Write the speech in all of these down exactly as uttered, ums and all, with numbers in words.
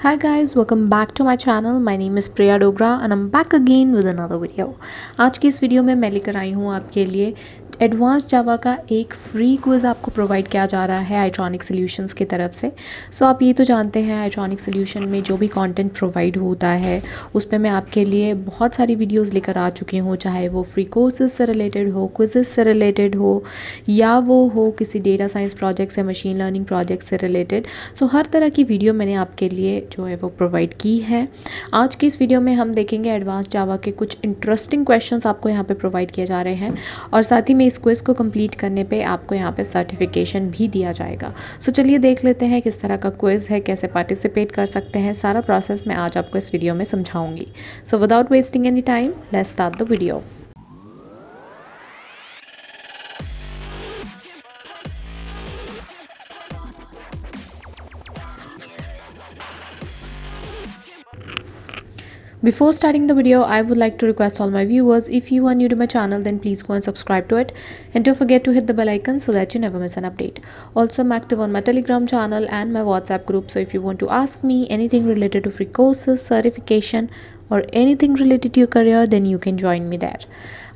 Hi guys, welcome back to my channel. My name is Priya Dogra and I'm back again with another video. आज की इस video में मैं लेकर आई हूँ आपके लिए एडवांस जावा का एक फ्री क्विज आपको प्रोवाइड किया जा रहा है Itronix Solutions की तरफ से। सो so, आप ये तो जानते हैं Itronix Solutions में जो भी कंटेंट प्रोवाइड होता है उस पर मैं आपके लिए बहुत सारी वीडियोस लेकर आ चुकी हूँ, चाहे वो फ्री कोर्सेज से रिलेटेड हो, क्विजेस से रिलेटेड हो, या वो हो किसी डेटा साइंस प्रोजेक्ट या मशीन लर्निंग प्रोजेक्ट से रिलेटेड। सो so, हर तरह की वीडियो मैंने आपके लिए जो है वो प्रोवाइड की है। आज की इस वीडियो में हम देखेंगे एडवांस जावा के कुछ इंटरेस्टिंग क्वेश्चन आपको यहाँ पर प्रोवाइड किए जा रहे हैं, और साथ ही इस क्विज को कंप्लीट करने पे आपको यहाँ पे सर्टिफिकेशन भी दिया जाएगा। सो चलिए देख लेते हैं किस तरह का क्विज है, कैसे पार्टिसिपेट कर सकते हैं। सारा प्रोसेस मैं आज आपको इस वीडियो में समझाऊंगी। So without wasting any time, let's start the video. Before starting the video, I would like to request all my viewers, if you are new to my channel, then please go and subscribe to it, and don't forget to hit the bell icon so that you never miss an update. Also, I'm active on my Telegram channel and my WhatsApp group, so if you want to ask me anything related to free courses, certification, or anything related to your career, then you can join me there.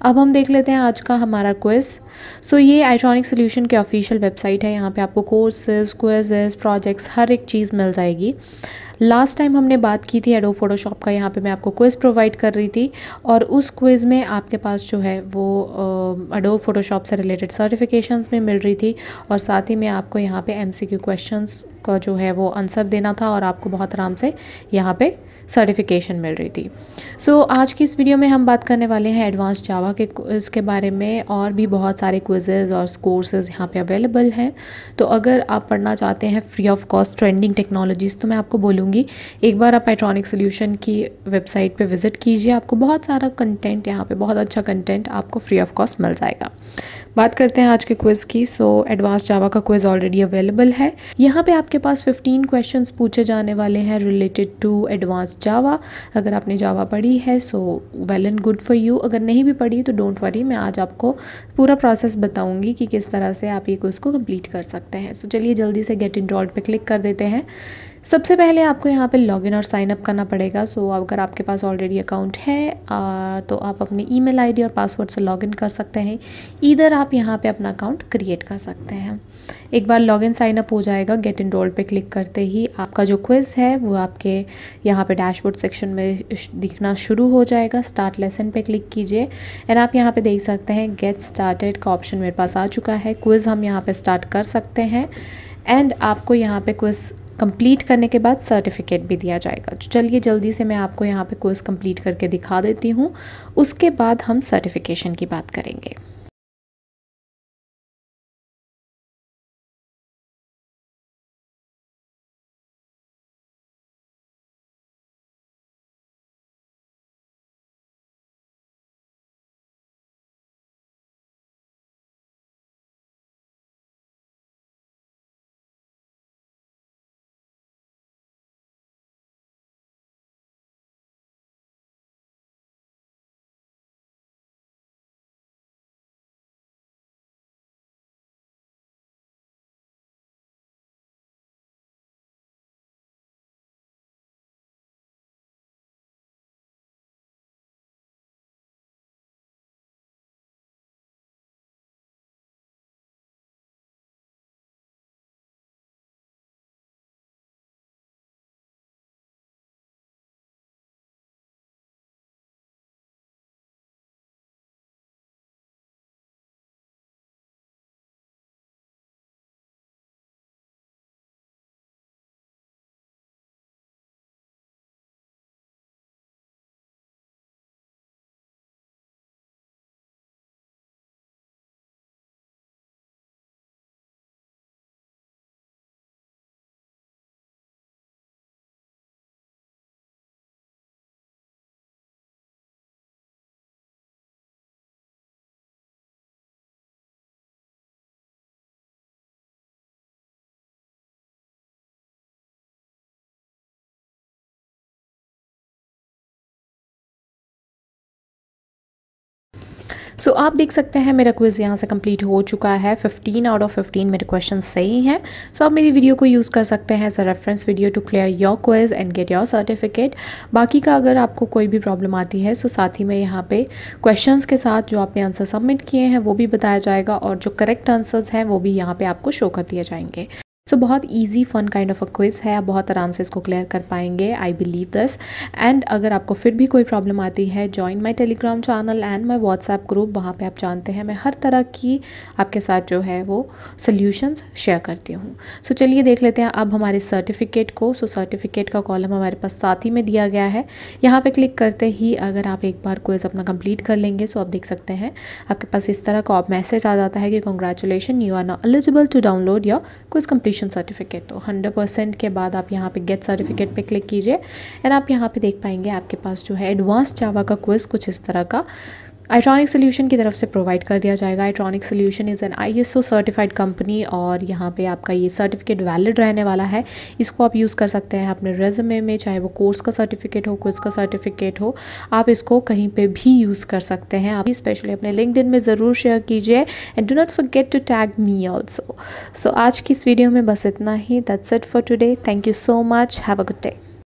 अब हम देख लेते हैं आज का हमारा quiz. So so, ये Itronix Solutions की ऑफिशियल वेबसाइट है, यहाँ पे आपको कोर्सेज, क्विजेस, प्रोजेक्ट्स हर एक चीज़ मिल जाएगी। लास्ट टाइम हमने बात की थी एडोब फोटोशॉप का, यहाँ पे मैं आपको क्विज़ प्रोवाइड कर रही थी, और उस क्विज़ में आपके पास जो है वो एडोब फोटोशॉप से रिलेटेड सर्टिफिकेशंस में मिल रही थी, और साथ ही में आपको यहाँ पे एमसीक्यू क्वेश्चंस का जो है वो आंसर देना था, और आपको बहुत आराम से यहाँ पे सर्टिफिकेशन मिल रही थी। सो so, आज की इस वीडियो में हम बात करने वाले हैं एडवांस जावा के इसके बारे में, और भी बहुत सारे क्विजेज़ और कोर्सेज़ यहाँ पे अवेलेबल हैं। तो अगर आप पढ़ना चाहते हैं free of cost trending technologies, तो मैं आपको बोलूँगी एक बार आप Itronix Solutions की वेबसाइट पे विज़िट कीजिए, आपको बहुत सारा कंटेंट यहाँ पर, बहुत अच्छा कंटेंट आपको फ्री ऑफ कॉस्ट मिल जाएगा। बात करते हैं आज के क्विज़ की। सो एडवांस जावा का क्विज़ ऑलरेडी अवेलेबल है, यहाँ पर आपके पास फिफ्टीन क्वेश्चन पूछे जाने वाले हैं रिलेटेड टू एडवांस जावा। अगर आपने जावा पढ़ी है so well and good for you, अगर नहीं भी पढ़ी तो डोंट वरी, मैं आज आपको पूरा प्रोसेस बताऊंगी कि किस तरह से आप ये कोर्स को कंप्लीट कर सकते हैं। सो so, चलिए जल्दी से गेट इनरोल्ड पे क्लिक कर देते हैं। सबसे पहले आपको यहाँ पे लॉगिन और साइन अप करना पड़ेगा। सो so, अगर आपके पास ऑलरेडी अकाउंट है आ, तो आप अपने ईमेल आईडी और पासवर्ड से लॉगिन कर सकते हैं। इधर आप यहाँ पे अपना अकाउंट क्रिएट कर सकते हैं। एक बार लॉगिन साइन अप हो जाएगा, गेट इनरोल्ड पे क्लिक करते ही आपका जो क्विज़ है वो आपके यहाँ पे डैशबोर्ड सेक्शन में दिखना शुरू हो जाएगा। स्टार्ट लेसन पे क्लिक कीजिए एंड आप यहाँ पे देख सकते हैं गेट स्टार्टेड का ऑप्शन मेरे पास आ चुका है। क्विज़ हम यहाँ पे स्टार्ट कर सकते हैं एंड आपको यहाँ पे क्विज़ कंप्लीट करने के बाद सर्टिफिकेट भी दिया जाएगा। चलिए जल्दी से मैं आपको यहाँ पे कोर्स कंप्लीट करके दिखा देती हूँ, उसके बाद हम सर्टिफिकेशन की बात करेंगे। सो so, आप देख सकते हैं मेरा क्विज़ यहाँ से कंप्लीट हो चुका है। फिफ्टीन आउट ऑफ फिफ्टीन मेरे क्वेश्चन सही हैं। सो so, आप मेरी वीडियो को यूज़ कर सकते हैं as a reference video to clear your quiz and get your certificate. बाकी का अगर आपको कोई भी प्रॉब्लम आती है सो so, साथ ही में यहाँ पे क्वेश्चंस के साथ जो आपने आंसर सबमिट किए हैं वो भी बताया जाएगा और जो करेक्ट आंसर्स हैं वो भी यहाँ पर आपको शो कर दिए जाएंगे। सो so, बहुत easy fun kind of a quiz है, आप बहुत आराम से इसको क्लियर कर पाएंगे, आई बिलीव दिस। एंड अगर आपको फिर भी कोई प्रॉब्लम आती है, join my Telegram channel and my WhatsApp group, वहाँ पे आप जानते हैं मैं हर तरह की आपके साथ जो है वो सॉल्यूशंस शेयर करती हूँ। सो so, चलिए देख लेते हैं अब हमारे सर्टिफिकेट को। सो so, सर्टिफिकेट का कॉलम हमारे पास साथ ही में दिया गया है। यहाँ पर क्लिक करते ही अगर आप एक बार क्विज़ अपना कंप्लीट कर लेंगे सो so, आप देख सकते हैं आपके पास इस तरह का मैसेज आ जाता है कि congratulation you are not eligible to download your quiz complete certificate. तो हंड्रेड परसेंट के बाद आप यहाँ पे गेट सर्टिफिकेट पे क्लिक कीजिए एंड आप यहाँ पे देख पाएंगे आपके पास जो है एडवांस जावा का क्विज़ कुछ इस तरह का Itronix Solution की तरफ से प्रोवाइड कर दिया जाएगा। Itronix Solution is an ISO certified company और यहाँ पे आपका ये सर्टिफिकेट वैलिड रहने वाला है। इसको आप यूज़ कर सकते हैं अपने रेज्यूमे में, चाहे वो कोर्स का सर्टिफिकेट हो, क्विज़ का सर्टिफिकेट हो, आप इसको कहीं पे भी यूज़ कर सकते हैं। आप स्पेशली अपने लिंक्डइन में ज़रूर शेयर कीजिए and do not forget to tag me also. So आज की इस वीडियो में बस इतना ही। That's it for today. Thank you so much. Have a good day.